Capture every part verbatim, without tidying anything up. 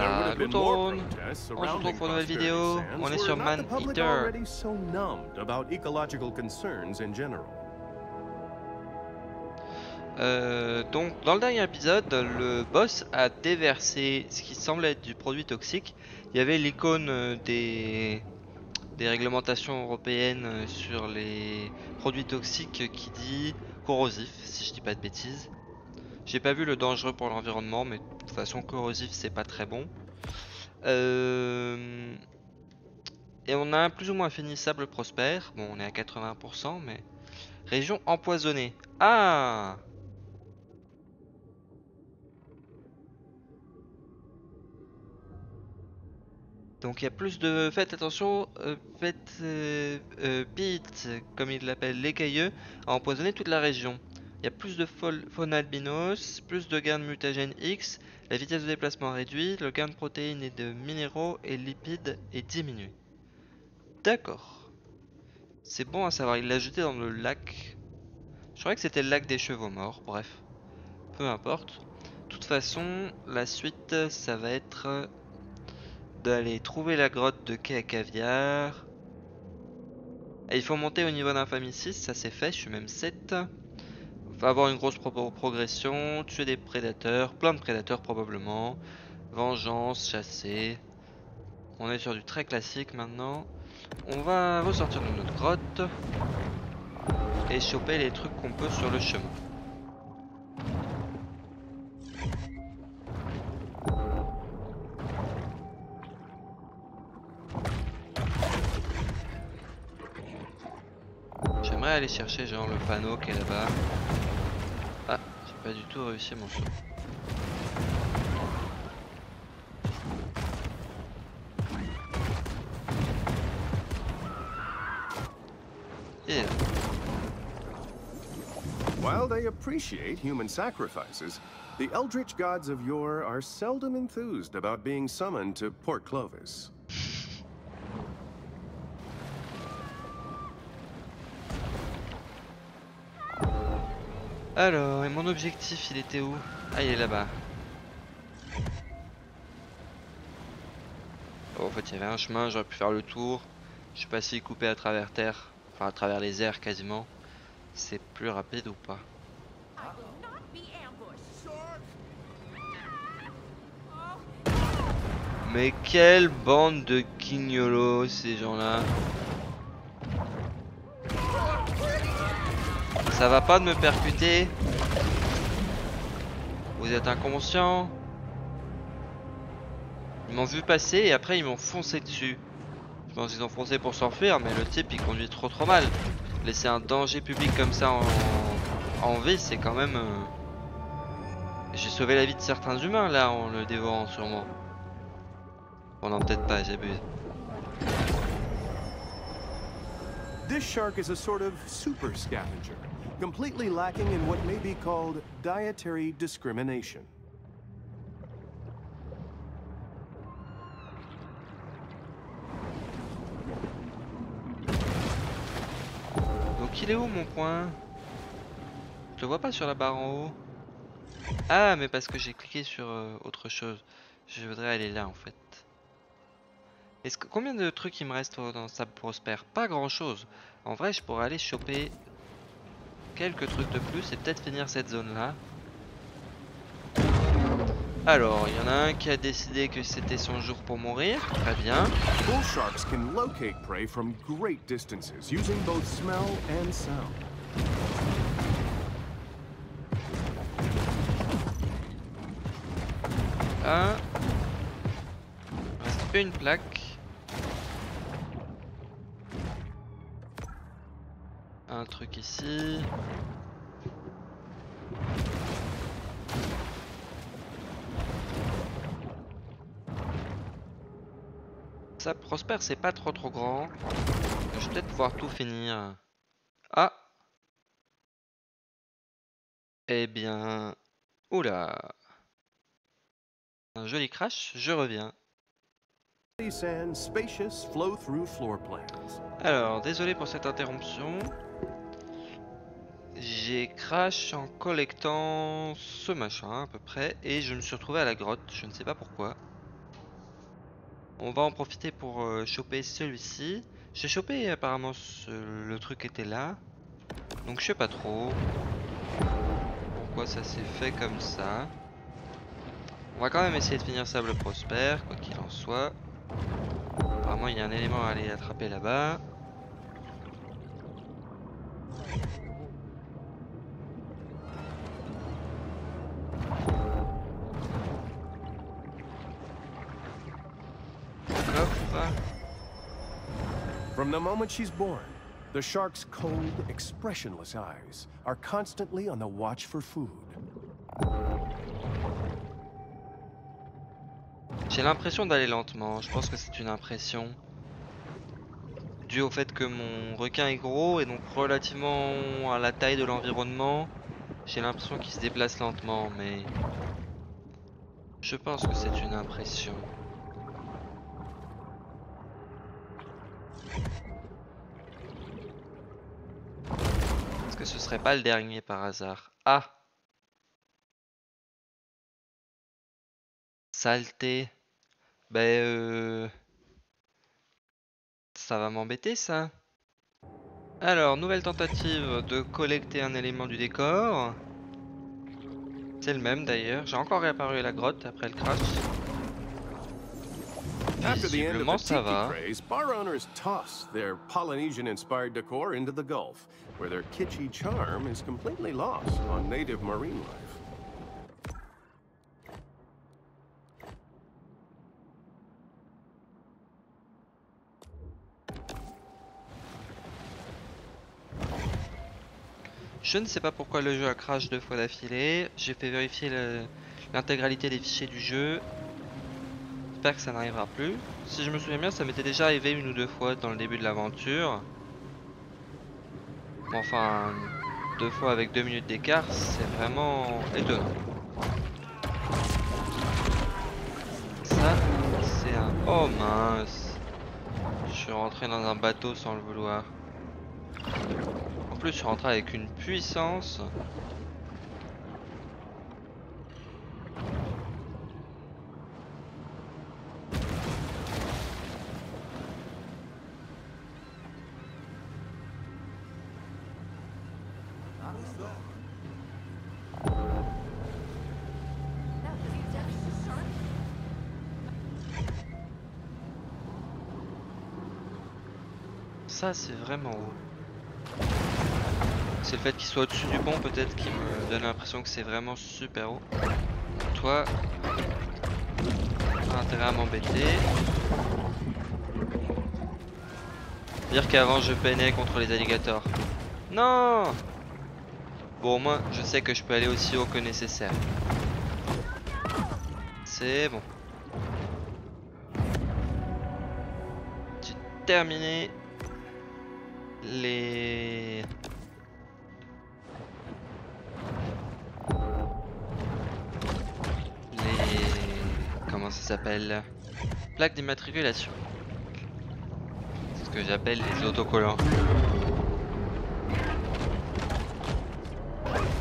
à l'automne. On se retrouve pour une nouvelle vidéo. On est sur Man Eater. Euh, donc dans le dernier épisode, le boss a déversé ce qui semblait être du produit toxique. Il y avait l'icône des, des réglementations européennes sur les produits toxiques qui dit corrosif, si je dis pas de bêtises. J'ai pas vu le dangereux pour l'environnement, mais de toute façon corrosif c'est pas très bon. Euh... Et on a plus ou moins fini Sables Prosper. Bon, on est à quatre-vingts pour cent, mais... Région empoisonnée. Ah! Donc il y a plus de... Faites attention, euh, faites... Euh, euh, Pete, comme il l'appelle, l'écailleux, a empoisonné toute la région. Il y a plus de faune albinos, plus de gains de mutagène X, la vitesse de déplacement réduite, le gain de protéines et de minéraux et lipides est diminué. D'accord. C'est bon à savoir, il l'a jeté dans le lac. Je croyais que c'était le lac des chevaux morts, bref. Peu importe. De toute façon, la suite, ça va être d'aller trouver la grotte de quai à caviar. Et il faut monter au niveau d'infamie six, ça c'est fait, je suis même sept. Avoir une grosse pro progression, tuer des prédateurs, plein de prédateurs probablement, vengeance, chasser. On est sur du très classique maintenant. On va ressortir de notre grotte et choper les trucs qu'on peut sur le chemin. J'aimerais aller chercher genre le panneau qui est là-bas. Ah, j'ai pas du tout réussi mon saut. Yeah. While they appreciate human sacrifices, the eldritch gods of yore are seldom enthused about being summoned to Port Clovis. Alors, et mon objectif, il était où? Ah, il est là-bas. Oh, en fait, il y avait un chemin, j'aurais pu faire le tour. Je suis passé coupé à travers terre, enfin à travers les airs quasiment. C'est plus rapide ou pas? Mais quelle bande de guignolos, ces gens-là! Ça va pas de me percuter. Vous êtes inconscient. Ils m'ont vu passer et après ils m'ont foncé dessus. Je pense qu'ils ont foncé pour s'enfuir, mais le type il conduit trop trop mal. Laisser un danger public comme ça en, en vie, c'est quand même... J'ai sauvé la vie de certains humains là en le dévorant sûrement. Bon non, peut-être pas, j'abuse. This shark is a sort of super scavenger, completely lacking in what may be called dietary discrimination. Donc il est où mon point? Je le vois pas sur la barre en haut. Ah, mais parce que j'ai cliqué sur euh, autre chose. Je voudrais aller là en fait. Est-ce que combien de trucs il me reste dans Sables Prosper? Pas grand chose. En vrai, je pourrais aller choper quelques trucs de plus et peut-être finir cette zone là. Alors, il y en a un qui a décidé que c'était son jour pour mourir. Très bien. Bull sharks can locate prey from great distances using both smell and sound. Un. Reste une plaque. Un truc ici. Ça Prosper, c'est pas trop trop grand. Je vais peut-être pouvoir tout finir. Ah. Eh bien, oula. Un joli crash, je reviens. Alors, désolé pour cette interruption. J'ai crash en collectant ce machin à peu près et je me suis retrouvé à la grotte, je ne sais pas pourquoi. On va en profiter pour euh, choper celui-ci. J'ai chopé apparemment ce... le truc était là. Donc je sais pas trop pourquoi ça s'est fait comme ça. On va quand même essayer de finir Sables Prosper, quoi qu'il en soit. Apparemment il y a un élément à aller attraper là-bas. From the moment she's born, the shark's cold, expressionless eyes are constantly on the watch for food. J'ai l'impression d'aller lentement, je pense que c'est une impression due au fait que mon requin est gros et donc relativement à la taille de l'environnement, j'ai l'impression qu'il se déplace lentement, mais je pense que c'est une impression. Est-ce que ce serait pas le dernier par hasard? Ah! Saleté. Ben euh... ça va m'embêter ça. Alors, nouvelle tentative de collecter un élément du décor. C'est le même d'ailleurs. J'ai encore réapparu à la grotte après le crash. Visiblement, ça va. Bar owners toss their Polynesian-inspired decor into the Gulf, where their kitschy charm is completely lost on native marine life. Je ne sais pas pourquoi le jeu a crash deux fois d'affilée. J'ai fait vérifier l'intégralité des fichiers du jeu. J'espère que ça n'arrivera plus. Si je me souviens bien, ça m'était déjà arrivé une ou deux fois dans le début de l'aventure. Enfin, deux fois avec deux minutes d'écart, c'est vraiment étonnant. Ça, c'est un... Oh mince! Je suis rentré dans un bateau sans le vouloir. En plus, je suis rentré avec une puissance. Ça, c'est vraiment haut. C'est le fait qu'il soit au-dessus du pont peut-être qui me donne l'impression que c'est vraiment super haut. Toi, pas intérêt à m'embêter. Dire qu'avant je peinais contre les alligators. Non! Bon, au moins je sais que je peux aller aussi haut que nécessaire. C'est bon. J'ai terminé les... ça s'appelle plaque d'immatriculation. C'est ce que j'appelle les autocollants.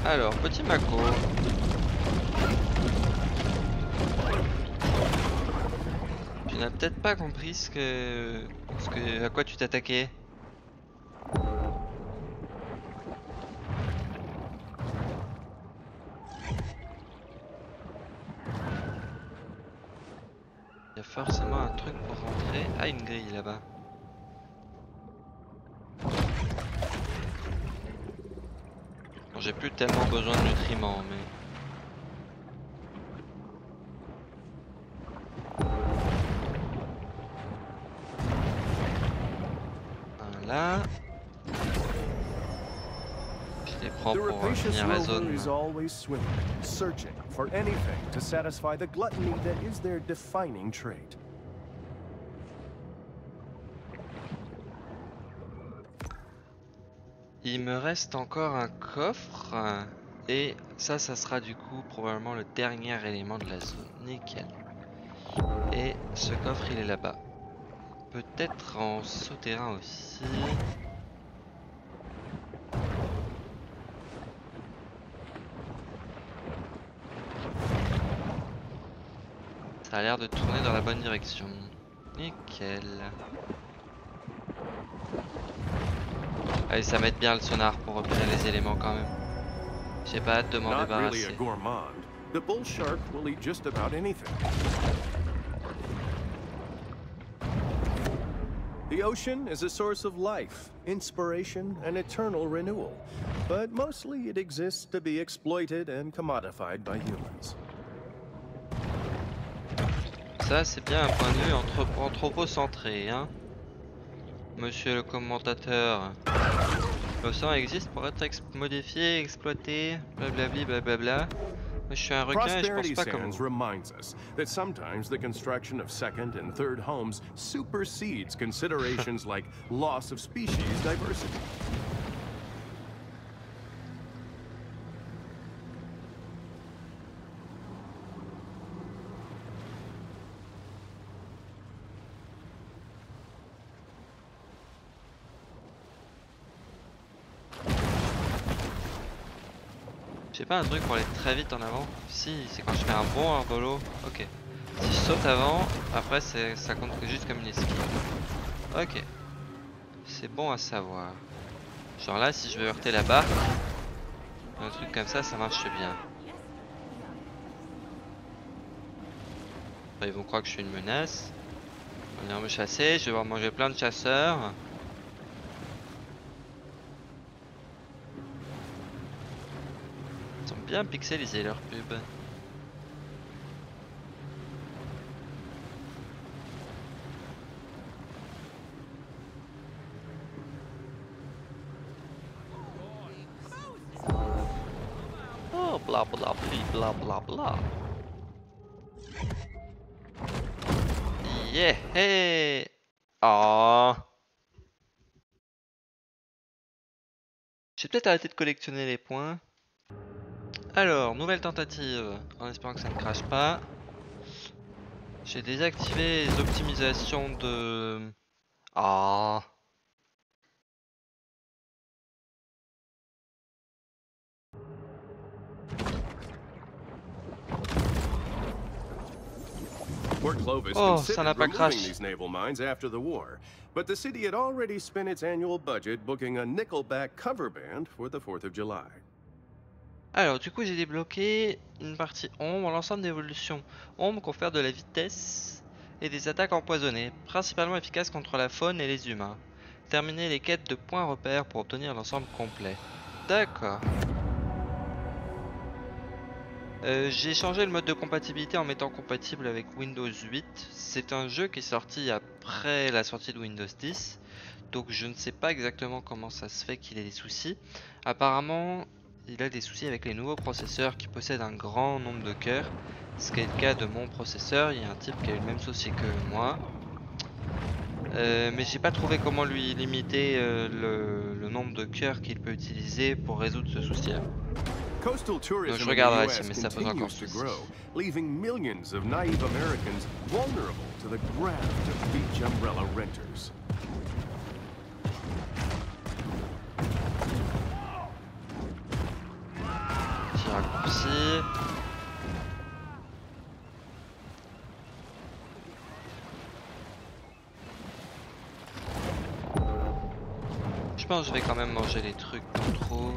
Alors, petit Mako. Tu n'as peut-être pas compris ce que... ce que... à quoi tu t'attaquais. Forcément un truc pour rentrer à une grille là-bas. Bon, j'ai plus tellement besoin de nutriments, mais... Voilà. Je les prends pour euh, finir la zone. For anything to satisfy the gluttony that is their defining trait. Il me reste encore un coffre et ça ça sera du coup probablement le dernier élément de la zone. Nickel. Et ce coffre il est là-bas. Peut-être en souterrain aussi. Ça a l'air de tourner dans la bonne direction. Nickel. Allez, ça m'aide bien le sonar pour repérer les éléments quand même. J'ai pas hâte de m'en débarrasser. The ocean is a source of life, inspiration, and eternal renewal, but mostly it exists to be exploited and commodified by humans. Ça c'est bien un point de vue entre anthropocentré, hein. Monsieur le commentateur, l'océan existe pour être modifié, exploité, blablabli, blablabla. Moi je suis un requin et je pense pas comme vous. Reminds us that sometimes the construction of second and third homes supersedes considerations like loss of species diversity. J'ai pas un truc pour aller très vite en avant? Si, c'est quand je fais un bon arbolo. Ok. Si je saute avant, après ça compte juste comme une esquive. Ok. C'est bon à savoir. Genre là, si je veux heurter la barre, un truc comme ça, ça marche bien. Ils vont croire que je suis une menace. On va me chasser, je vais devoir manger plein de chasseurs. Bien pixeliser leur pub. Oh bla bla bla bla bla. Yeah, hey. Oh. J'ai peut-être arrêté de collectionner les points. Alors, nouvelle tentative, en espérant que ça ne crache pas. J'ai désactivé les optimisations de... Ah. Port Clovis considered removing these naval mines after the war, but the city had already spent its annual budget booking a nickelback cover band for the fourth of July. Alors du coup j'ai débloqué une partie ombre, l'ensemble d'évolutions. Ombre confère de la vitesse et des attaques empoisonnées, principalement efficaces contre la faune et les humains. Terminez les quêtes de points repères pour obtenir l'ensemble complet. D'accord. Euh, j'ai changé le mode de compatibilité en mettant compatible avec Windows huit. C'est un jeu qui est sorti après la sortie de Windows dix. Donc je ne sais pas exactement comment ça se fait qu'il ait des soucis. Apparemment... il a des soucis avec les nouveaux processeurs qui possèdent un grand nombre de cœurs. Ce qui est le cas de mon processeur. Il y a un type qui a eu le même souci que moi. Euh, mais j'ai pas trouvé comment lui limiter euh, le, le nombre de cœurs qu'il peut utiliser pour résoudre ce souci. Donc je regarderai si mais ça pose encore souci. Raccourci. Je pense que je vais quand même manger les trucs qu'on trouve.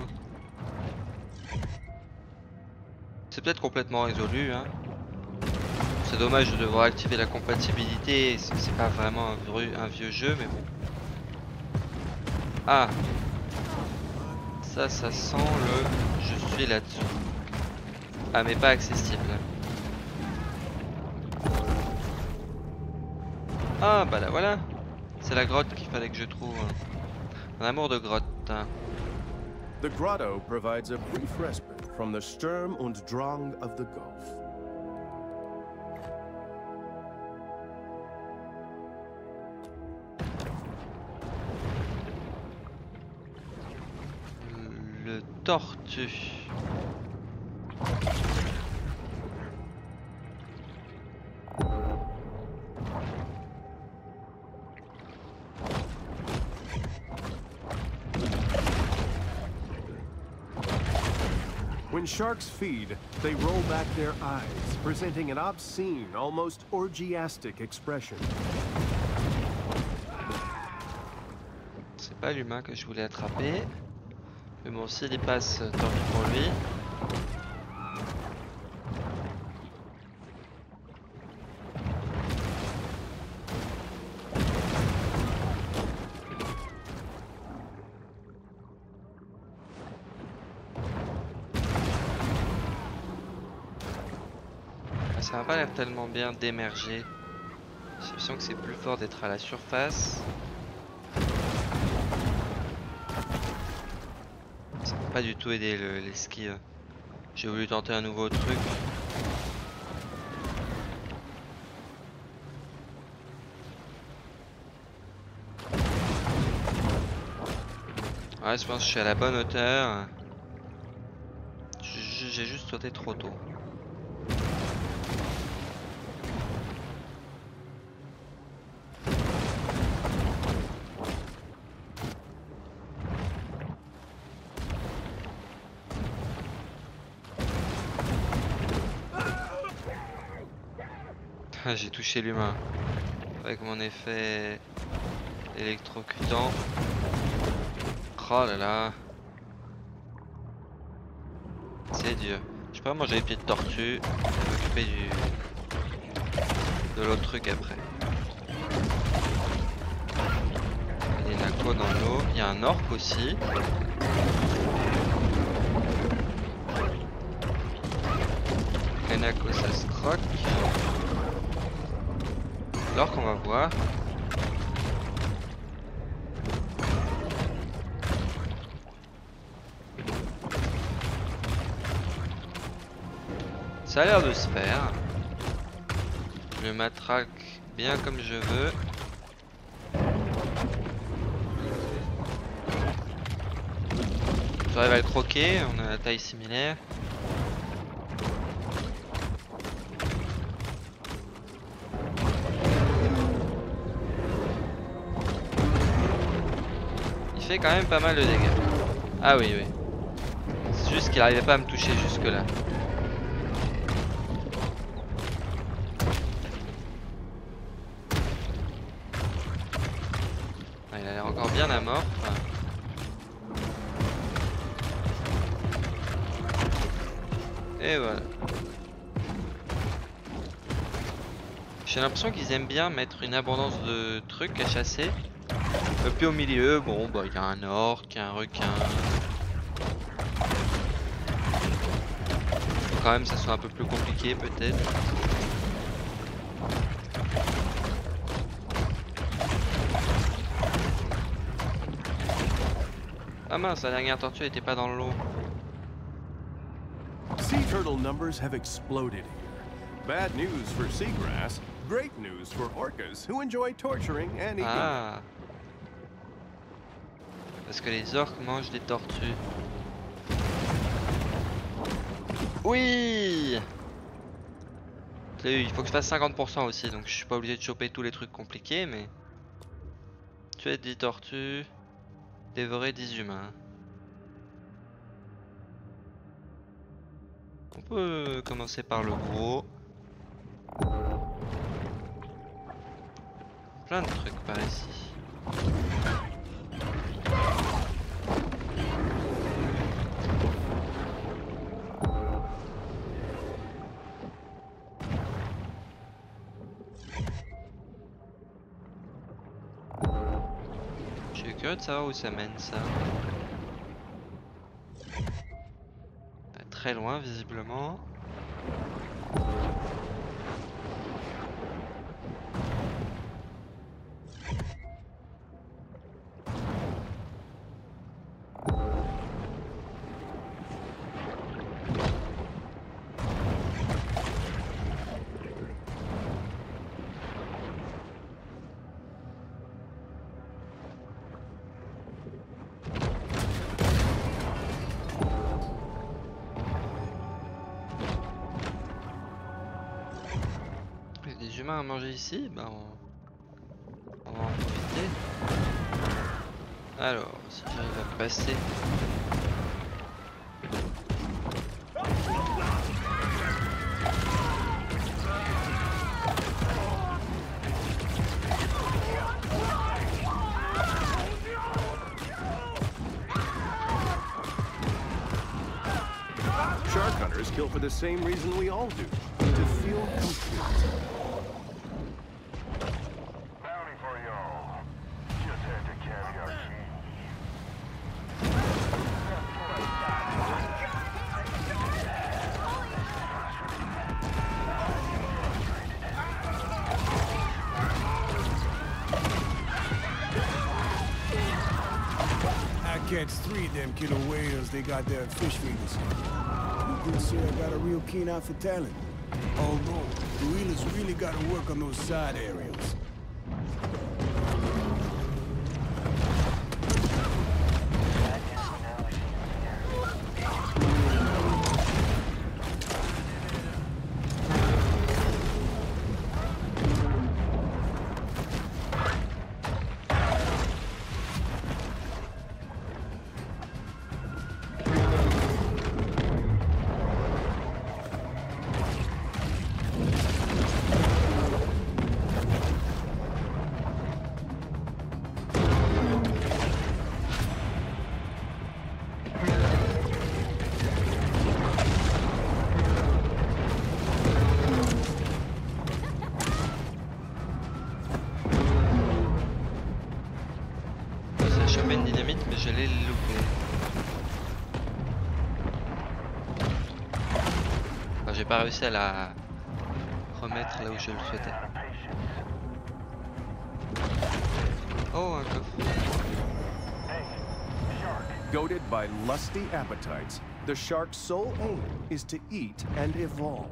C'est peut-être complètement résolu, hein. C'est dommage de devoir activer la compatibilité. C'est pas vraiment un vieux, un vieux jeu, mais bon. Ah. Ça, ça sent le... je suis là-dessus. Ah, mais pas accessible. Ah, bah là, voilà. C'est la grotte qu'il fallait que je trouve. Un amour de grotte. The grotto provides a brief respite from the Sturm und Drang of the Gulf. Tortue. When sharks feed, they roll back their eyes, presenting an obscene, almost orgiastic expression. pas l'humain que je voulais attraper. Mais bon, s'il y passe, tant pis pour lui. Ça n'a pas l'air tellement bien d'émerger. J'ai l'impression que c'est plus fort d'être à la surface. Ça n'a pas du tout aidé l'esquive. J'ai voulu tenter un nouveau truc. Ouais, je pense que je suis à la bonne hauteur. J'ai juste sauté trop tôt. J'ai touché l'humain avec mon effet électrocutant. Oh là là, c'est dur. Je peux pas manger les pieds de tortue et m'occuper du de l'autre truc après. Il y a une aqua dans l'eau, il y a un orc aussi. Une aqua, ça se croque. Alors qu'on va voir. Ça a l'air de se faire. Je le matraque bien comme je veux. J'arrive à le croquer, on a la taille similaire. Quand même pas mal de dégâts. Ah oui oui. C'est juste qu'il n'arrivait pas à me toucher jusque là. Ah, il a l'air encore bien amorphe. Et voilà. J'ai l'impression qu'ils aiment bien mettre une abondance de trucs à chasser. Et puis au milieu, bon bah il y a un orc, un requin. Faut quand même que ça soit un peu plus compliqué peut-être. Ah mince, la dernière tortue n'était pas dans l'eau. Sea turtle numbers have exploded. Bad news for seagrass, great news for orcas who enjoy torturing and eating. Ah. Parce que les orques mangent des tortues. Oui! Il faut que je fasse cinquante pour cent aussi, donc je suis pas obligé de choper tous les trucs compliqués, mais... Tuer dix tortues, dévorer dix humains. On peut commencer par le gros. Plein de trucs par ici. Ça va où ça mène ça? Pas très loin visiblement. À manger ici, bah on... on va en profiter. Alors, si j'arrive à passer. the same reason we all do, to feel complete. Bounty for y'all. Just had to Caviar Keys. I catch three of them killer whales, they got their fish feeders. Good sir, got a real keen eye for talent. Although, the wheelers really got to work on those side areas. J'ai pas réussi à la remettre là où je le souhaitais. Oh, un coffre. Goaded by lusty appetites, the shark's sole aim is to eat and evolve.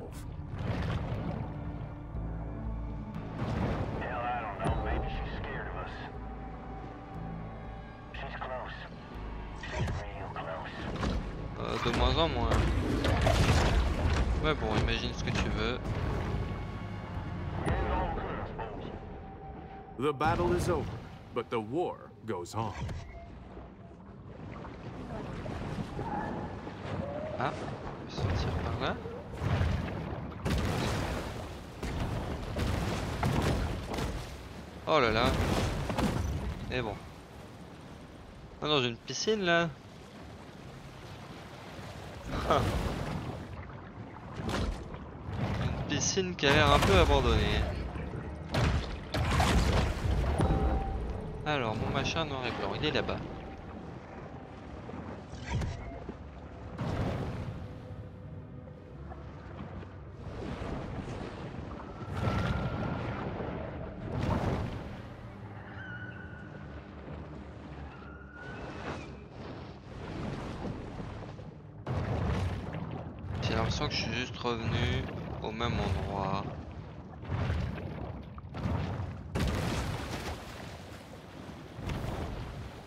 Euh, de moins en moins. Ouais bon, imagine ce que tu veux. The battle is over, but the war goes on. Ah, on peut sortir par là. Oh là là. Et bon. Oh non, j'ai une piscine là. Ah. Piscine qui a l'air un peu abandonnée. Alors mon machin noir et blanc, il est là-bas. J'ai l'impression que je suis juste revenu au même endroit.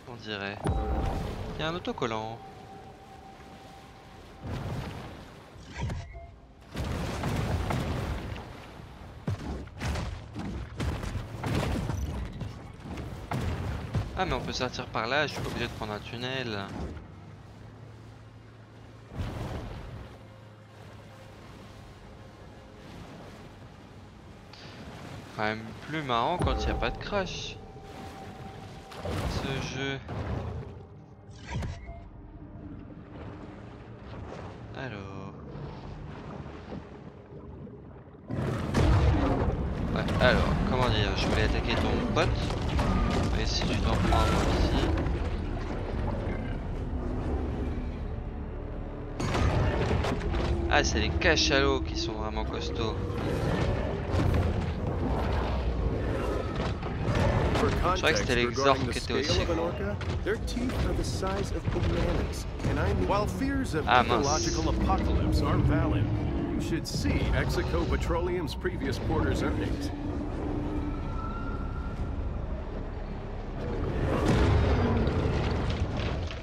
On dirait. Il y a un autocollant. Ah mais on peut sortir par là, je suis pas obligé de prendre un tunnel. C'est quand même plus marrant quand il n'y a pas de crash. Ce jeu. Alors. Ouais, alors, comment dire, je voulais attaquer ton pote. Mais si tu t'en prends un ici. Ah, c'est les cachalots qui sont vraiment costauds. Je crois que c'était les orques qui étaient aussi gros. Ah mince.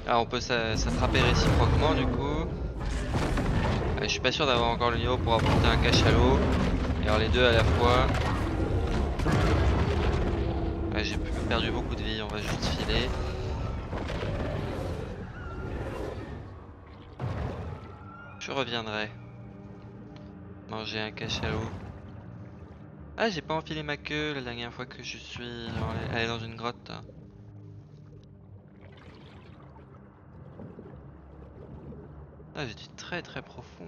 Ah, on peut s'attraper réciproquement du coup. Je suis pas sûr d'avoir encore le niveau pour affronter un cachalot. Et alors les deux à la fois. J'ai perdu beaucoup de vie, on va juste filer. Je reviendrai. Manger un cachalot. Ah, j'ai pas enfilé ma queue la dernière fois que je suis allé dans une grotte. Ah, j'ai dû très très profond.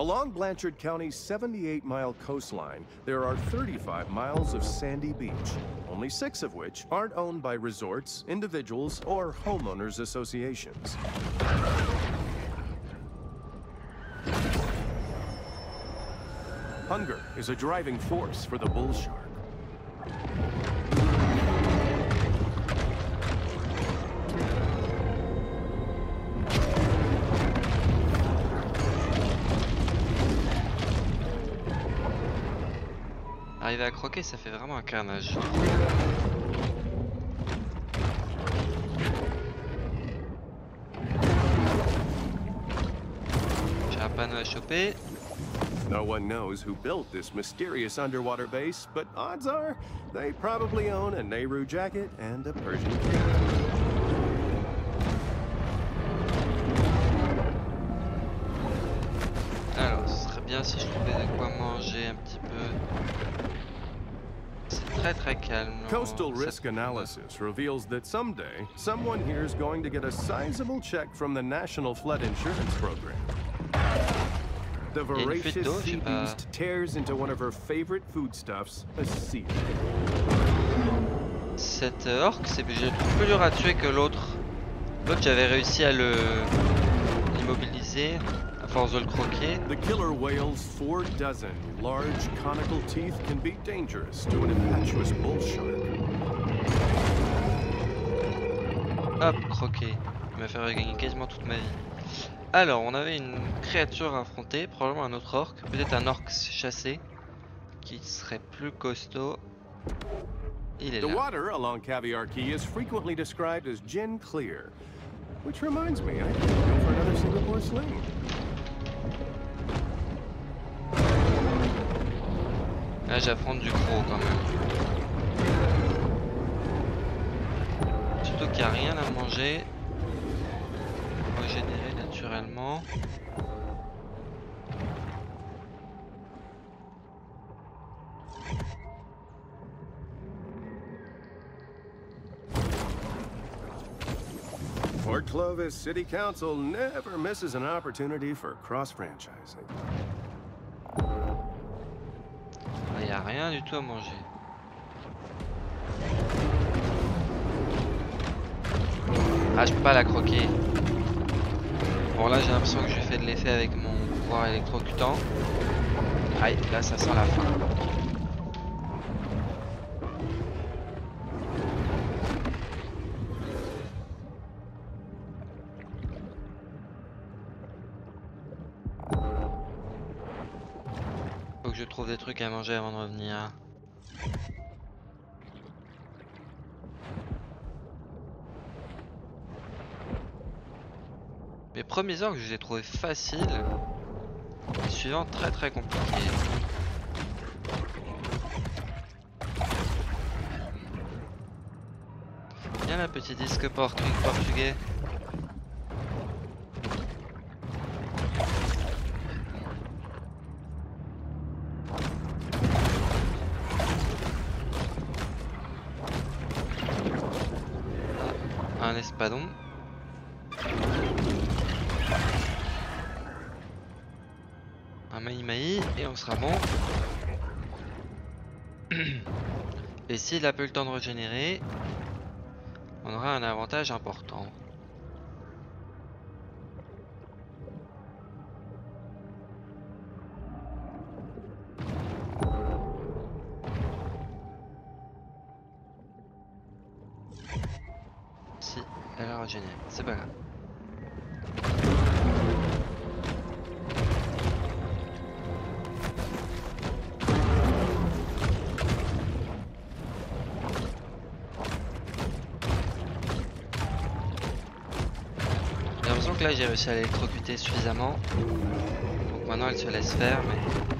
Along Blanchard County's seventy-eight mile coastline, there are thirty-five miles of sandy beach, only six of which aren't owned by resorts, individuals, or homeowners associations. Hunger is a driving force for the bull shark. Arriver à croquer, ça fait vraiment un carnage. J'ai un panneau à choper. No one knows who built this mysterious underwater base, but odds are they probably own a Nehru jacket and a Persian cat. Alors, ce serait bien si je trouvais de quoi manger un petit peu. C'est très très calme. Coastal risk analysis reveals that someday someone here is going to get a sizable check from the National Flood Insurance Program. The voracious sea beast tears into one of her favorite foodstuffs, a seal. Cette orque, c'est plus dur à tuer que l'autre. L'autre, j'avais réussi à le l'immobiliser à force de le croquer. The killer whale's four dozen large conical teeth can be dangerous to an impetuous bull shark. Hop, croquer. Il m'a fait regagner quasiment toute ma vie. Alors, on avait une créature à affronter, probablement un autre orc, peut-être un orc chassé, qui serait plus costaud. Il est là. The water along Caviar Key is frequently described as gin clear, which reminds me, I need to go for another Singapore sling. Là, j'affronte du gros quand même. Surtout qu'il n'y a rien à manger. Régénérer naturellement. Port Clovis City Council never misses an opportunity for cross-franchising. Il n'y a rien du tout à manger. Ah, je peux pas la croquer. Bon, là j'ai l'impression que je fais de l'effet avec mon pouvoir électrocutant. Aïe, là ça sent la fin. Faut que je trouve des trucs à manger avant de revenir. Les premiers orques, je les ai trouvés faciles. Les suivants, très très compliqués. Viens là, petit disque port, truc portugais. Ah, un espadon. Et on sera bon. Et s'il n'a pas eu le temps de régénérer, on aura un avantage important. Si, elle a régénéré, c'est pas grave. J'ai réussi à l'électrocuter suffisamment. Donc maintenant elle se laisse faire, mais...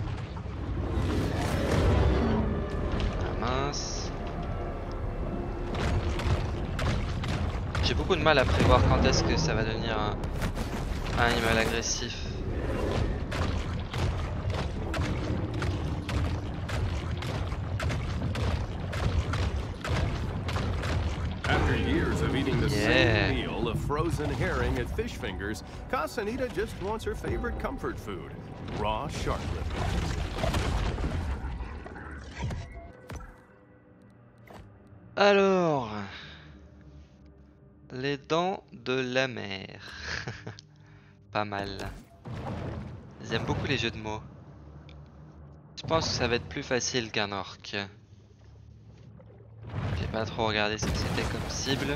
Ah mince. J'ai beaucoup de mal à prévoir quand est-ce que ça va devenir un, un animal agressif. Yeah. frozen herring at Fish Fingers, Casanita just wants her favorite comfort food, raw shark livers. Alors, les dents de la mer. Pas mal. J'aime beaucoup les jeux de mots. Je pense que ça va être plus facile qu'un orc. J'ai pas trop regardé ce que c'était comme cible,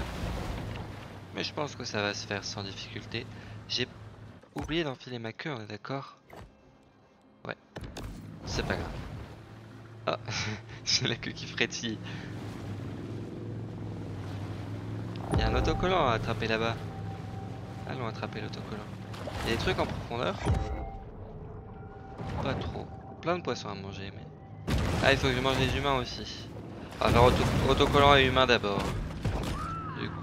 mais je pense que ça va se faire sans difficulté. J'ai oublié d'enfiler ma queue, on est d'accord? Ouais, c'est pas grave. Ah, oh. J'ai la queue qui frétille. Il y a un autocollant à attraper là-bas. Allons attraper l'autocollant. Il y a des trucs en profondeur? Pas trop. Plein de poissons à manger, mais... Ah, il faut que je mange les humains aussi. Alors, auto autocollant et humain d'abord. Du coup.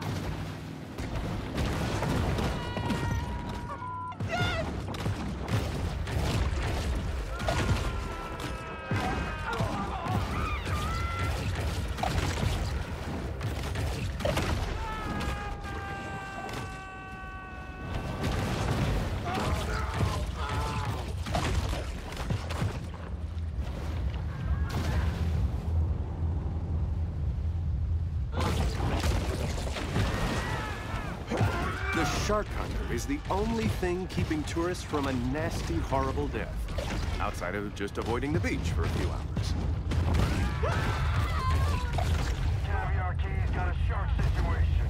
Shark Hunter is the only thing keeping tourists from a nasty, horrible death, outside of just avoiding the beach for a few hours. Caviar Keys got a shark situation.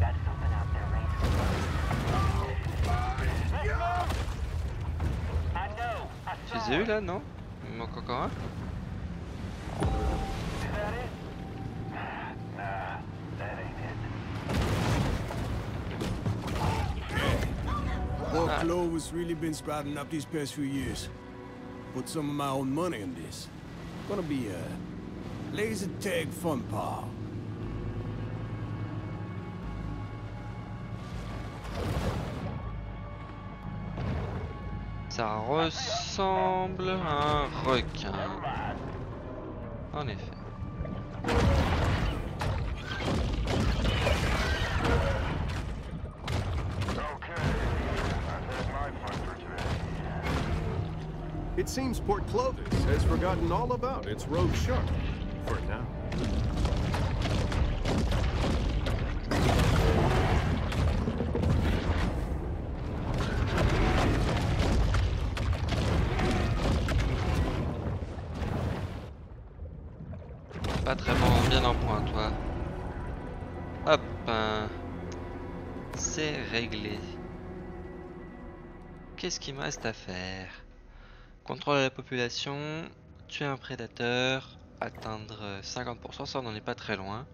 That's something out there, right? I know. J'ai eu là, non? Il manque encore un? Port Clovis has really been sprouting up these past few years. Put some of my own money in this. Gonna be a laser tag fun pal. Ça ressemble à un requin. En effet. It seems Port Clovis has forgotten all about its rogue shark, for now. Pas très bon, bien en point, toi. Hop, hein. C'est réglé. Qu'est-ce qu'il me reste à faire? Contrôler la population, tuer un prédateur, atteindre cinquante pour cent, ça on n'en est pas très loin.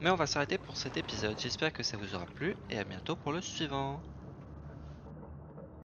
Mais on va s'arrêter pour cet épisode, j'espère que ça vous aura plu et à bientôt pour le suivant.